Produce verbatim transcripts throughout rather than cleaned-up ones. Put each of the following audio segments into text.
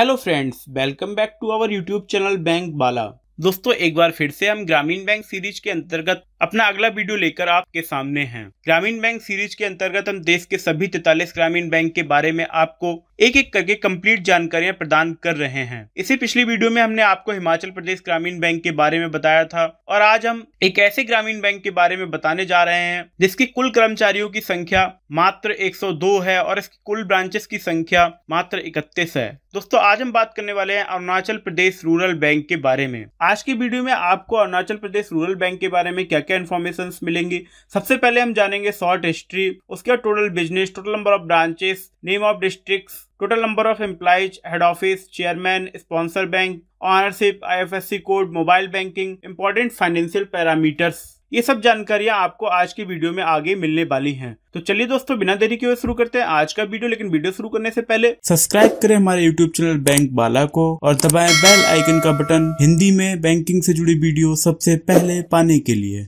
Hello friends, welcome back to our YouTube channel Bankwala. दोस्तों, एक बार फिर से हम ग्रामीण बैंक सीरीज के अंतर्गत अपना अगला वीडियो लेकर आपके सामने हैं। ग्रामीण बैंक सीरीज के अंतर्गत हम देश के सभी तैंतालीस ग्रामीण बैंक के बारे में आपको एक एक करके कंप्लीट जानकारियां प्रदान कर रहे हैं। इसी पिछली वीडियो में हमने आपको हिमाचल प्रदेश ग्रामीण बैंक के बारे में बताया था और आज हम एक ऐसे ग्रामीण बैंक के बारे में बताने जा रहे हैं जिसकी कुल कर्मचारियों की संख्या मात्र एक सौ दो है और इसकी कुल ब्रांचेस की संख्या मात्र इकतीस है। दोस्तों, आज हम बात करने वाले हैं अरुणाचल प्रदेश रूरल बैंक के बारे में। आज की वीडियो में आपको अरुणाचल प्रदेश रूरल बैंक के बारे में क्या क्या इन्फॉर्मेशन मिलेंगी। सबसे पहले हम जानेंगे शॉर्ट हिस्ट्री, उसके बाद total business, total number of branches, name of district, total number of employees, head office, chairman, sponsor bank, ownership, I F S C code, mobile banking, important financial parameters. ये सब जानकारियां आपको आज की video में आगे मिलने वाली हैं। तो चलिए दोस्तों, बिना देरी के हुए शुरू करते हैं आज का वीडियो। लेकिन वीडियो शुरू करने से पहले सब्सक्राइब करें हमारे यूट्यूब चैनल बैंकवाला को और दबाएं बेल आइकन का बटन हिंदी में बैंकिंग से जुड़ी वीडियो सबसे पहले पाने के लिए।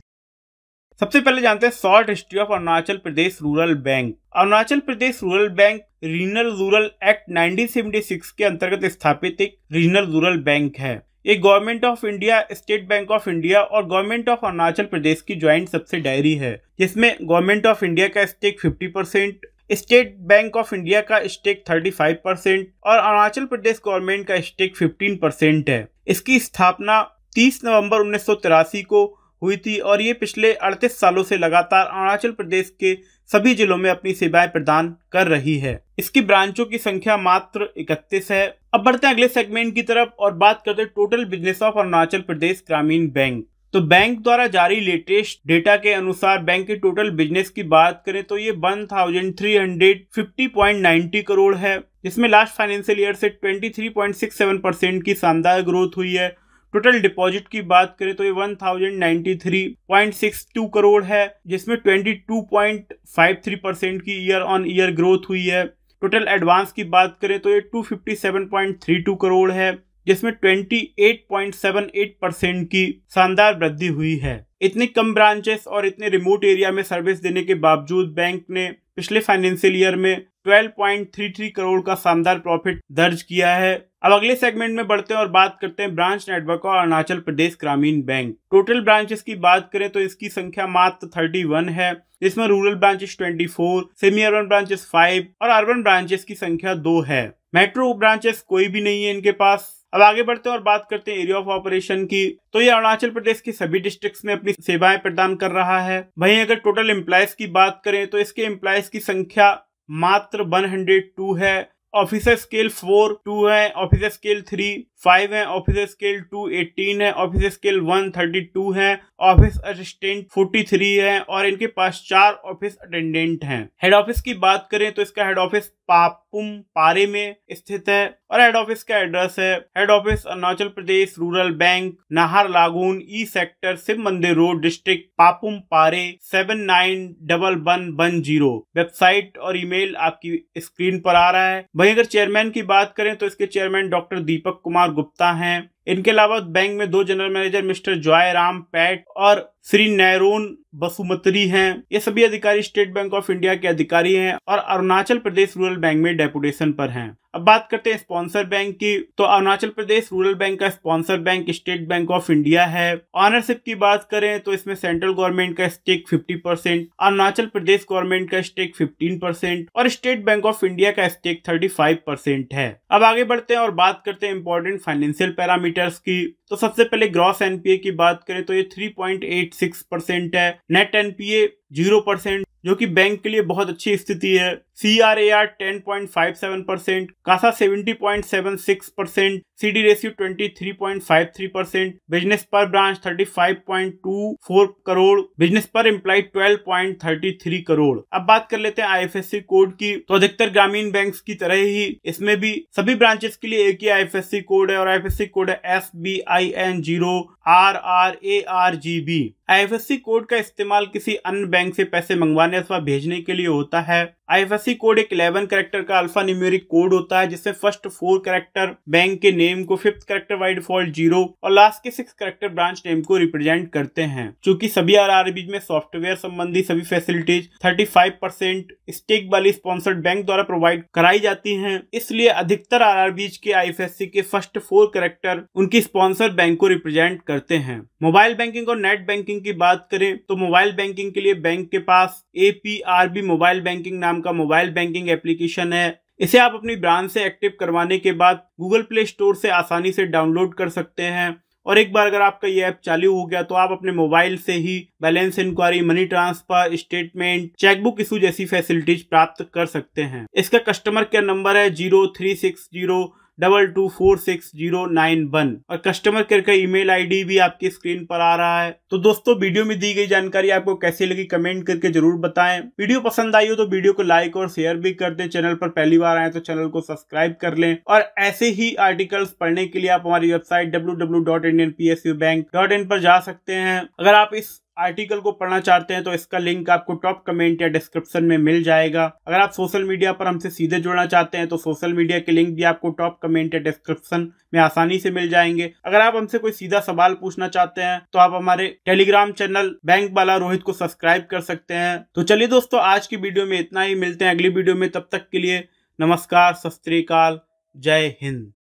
सबसे पहले जानते हैं short history of Arunachal Pradesh rural bank. Arunachal Pradesh rural bank regional rural act nineteen seventy six के अंतर्गत स्थापित एक रीजनल रूरल बैंक है। ये government of India, state bank of India और गवर्नमेंट ऑफ अरुणाचल प्रदेश की ज्वाइंट सब्सिडायरी है, जिसमें गवर्नमेंट ऑफ इंडिया का stake fifty percent, state bank of India का स्टेक थर्टी फाइव परसेंट और अरुणाचल प्रदेश गवर्नमेंट का स्टेक फिफ्टीन परसेंट है। इसकी स्थापना तीस नवंबर उन्नीस सौ तिरासी को हुई थी और ये पिछले अड़तीस सालों से लगातार अरुणाचल प्रदेश के सभी जिलों में अपनी सेवाएं प्रदान कर रही है। इसकी ब्रांचों की संख्या मात्र इकतीस है। अब बढ़ते हैं अगले सेगमेंट की तरफ और बात करते हैं total business of Arunachal Pradesh ग्रामीण बैंक। तो बैंक द्वारा जारी लेटेस्ट डेटा के अनुसार बैंक के टोटल बिजनेस की बात करें तो ये एक हज़ार तीन सौ पचास पॉइंट नौ शून्य करोड़ है, जिसमें लास्ट फाइनेंशियल ईयर से तेईस पॉइंट सड़सठ परसेंट की शानदार ग्रोथ हुई है। टोटल डिपॉजिट की बात करें तो ये एक हज़ार तिरानवे पॉइंट बासठ करोड़ है, जिसमें बाईस पॉइंट तिरेपन परसेंट की ईयर ऑन ईयर ग्रोथ हुई है। टोटल एडवांस की बात करें तो ये दो सौ सत्तावन पॉइंट बत्तीस करोड़ है, जिसमें अट्ठाईस पॉइंट अठहत्तर परसेंट की शानदार वृद्धि हुई है। इतने कम ब्रांचेस और इतने रिमोट एरिया में सर्विस देने के बावजूद बैंक ने पिछले फाइनेंशियल ईयर में बारह पॉइंट तैंतीस करोड़ का शानदार प्रॉफिट दर्ज किया है। अब अगले सेगमेंट में बढ़ते हैं और बात करते हैं ब्रांच नेटवर्क और अरुणाचल प्रदेश ग्रामीण बैंक। टोटल ब्रांचेस की बात करें तो इसकी संख्या मात्र इकतीस है, जिसमें रूरल ब्रांचेस चौबीस, सेमी अर्बन ब्रांचेस पाँच और अर्बन ब्रांचेस की संख्या दो है। मेट्रो ब्रांचेस कोई भी नहीं है इनके पास। अब आगे बढ़ते हैं और बात करते हैं एरिया ऑफ ऑपरेशन की। तो ये अरुणाचल प्रदेश के सभी डिस्ट्रिक्ट्स में अपनी सेवाएं प्रदान कर रहा है। वहीं अगर टोटल एम्प्लॉयज की बात करें तो इसके एम्प्लॉयज की संख्या मात्र एक सौ दो है। ऑफिसर स्केल फोर टू है, ऑफिसर स्केल थ्री फाइव है, ऑफिसर स्केल टू एटीन है, officer scale one thirty two है, ऑफिस असिस्टेंट फोर्टी थ्री है और इनके पास चार ऑफिस अटेंडेंट हैं। हेड ऑफिस की बात करें तो इसका हेड ऑफिस पापुम पारे में स्थित है और हेड ऑफिस का एड्रेस है head office Arunachal Pradesh rural bank, Naharlagun, E sector, Shiv Mandir road, district Papum Pare seven nine double one one zero. Website और ईमेल आपकी स्क्रीन पर आ रहा है। वहीं अगर चेयरमैन की बात करें तो इसके चेयरमैन डॉक्टर दीपक कुमार गुप्ता हैं। इनके अलावा बैंक में दो जनरल मैनेजर मिस्टर जॉयराम पैठ और श्री नेहरोन बसुमत्री हैं। ये सभी अधिकारी स्टेट बैंक ऑफ इंडिया के अधिकारी हैं और अरुणाचल प्रदेश रूरल बैंक में डेपुटेशन पर हैं। अब बात करते हैं स्पॉन्सर बैंक की। तो अरुणाचल प्रदेश रूरल बैंक का sponsor bank state bank of India है। ऑनरशिप की बात करें तो इसमें सेंट्रल गवर्नमेंट का stake fifty percent, Arunachal Pradesh government का स्टेक फिफ्टीन परसेंट और स्टेट बैंक ऑफ इंडिया का स्टेक थर्टी फाइव परसेंट है। अब आगे बढ़ते हैं और बात करते हैं इंपॉर्टेंट फाइनेंशियल पैरामीटर्स की। तो सबसे पहले ग्रॉस एनपीए की बात करें तो ये three point eight six percent है। नेट एनपीए जीरो परसेंट, जो कि बैंक के लिए बहुत अच्छी स्थिति है। C R A R ten point five seven percent, CASA seventy point seven six percent, C D ratio twenty three point five three percent, business per branch thirty five point two four crore, business per employee twelve point thirty three crore. अब बात कर लेते हैं आई F S C code की। तो अधिकतर ग्रामीण banks की तरह ही इसमें भी सभी ब्रांचेस के लिए एक ही I F S C code है और I F S C code है S B I N zero R R A R G B. I F S C code का इस्तेमाल किसी अन्य बैंक से पैसे मंगवाने अथवा भेजने के लिए होता है। आईएफएससी कोड एक इलेवन कैरेक्टर का अल्फा न्यूमेरिक कोड होता है जिसमें फर्स्ट फोर कैरेक्टर बैंक के नेम को, fifth character by default zero और लास्ट के सिक्स कैरेक्टर ब्रांच नेम को रिप्रेजेंट करते हैं। चूंकि सभी आरआरबीज में सॉफ्टवेयर संबंधी सभी facilities thirty five percent stake वाली स्पॉन्सर्ड बैंक द्वारा प्रोवाइड कराई जाती है, इसलिए अधिकतर आरआरबीज के आईएफएससी के फर्स्ट फोर कैरेक्टर उनकी स्पॉन्सर बैंक को रिप्रेजेंट करते हैं। मोबाइल बैंकिंग और नेट बैंकिंग की बात करें तो मोबाइल बैंकिंग के लिए बैंक के पास एपीआरबी मोबाइल बैंकिंग नाम का मोबाइल बैंकिंग एप्लीकेशन है। इसे आप अपनी ब्रांच से एक्टिव करवाने के बाद गूगल प्ले स्टोर से आसानी से डाउनलोड कर सकते हैं और एक बार अगर आपका ये ऐप चालू हो गया तो आप अपने मोबाइल से ही balance inquiry, money transfer, statement, chequebook issue जैसी फैसिलिटीज प्राप्त कर सकते हैं। इसका कस्टमर केयर नंबर है zero three six zero double two four six zero nine one और कस्टमर केयर का ईमेल आईडी भी आपकी स्क्रीन पर आ रहा है। तो दोस्तों, वीडियो में दी गई जानकारी आपको कैसी लगी कमेंट करके जरूर बताएं। वीडियो पसंद आई हो तो वीडियो को लाइक और शेयर भी कर दें। चैनल पर पहली बार आए तो चैनल को सब्सक्राइब कर लें और ऐसे ही आर्टिकल्स पढ़ने के लिए आप हमारी website W W dot Indian P S U bank dot in पर जा सकते हैं। अगर आप इस आर्टिकल को पढ़ना चाहते हैं तो इसका लिंक आपको टॉप कमेंट या डिस्क्रिप्शन में मिल जाएगा। अगर आप सोशल मीडिया पर हमसे सीधे जुड़ना चाहते हैं तो सोशल मीडिया के लिंक भी आपको टॉप कमेंट या डिस्क्रिप्शन में आसानी से मिल जाएंगे। अगर आप हमसे कोई सीधा सवाल पूछना चाहते हैं तो आप हमारे टेलीग्राम चैनल बैंकवाला रोहित को सब्सक्राइब कर सकते हैं। तो चलिए दोस्तों, आज की वीडियो में इतना ही। मिलते हैं अगली वीडियो में, तब तक के लिए नमस्कार, सत श्री अकाल, जय हिंद।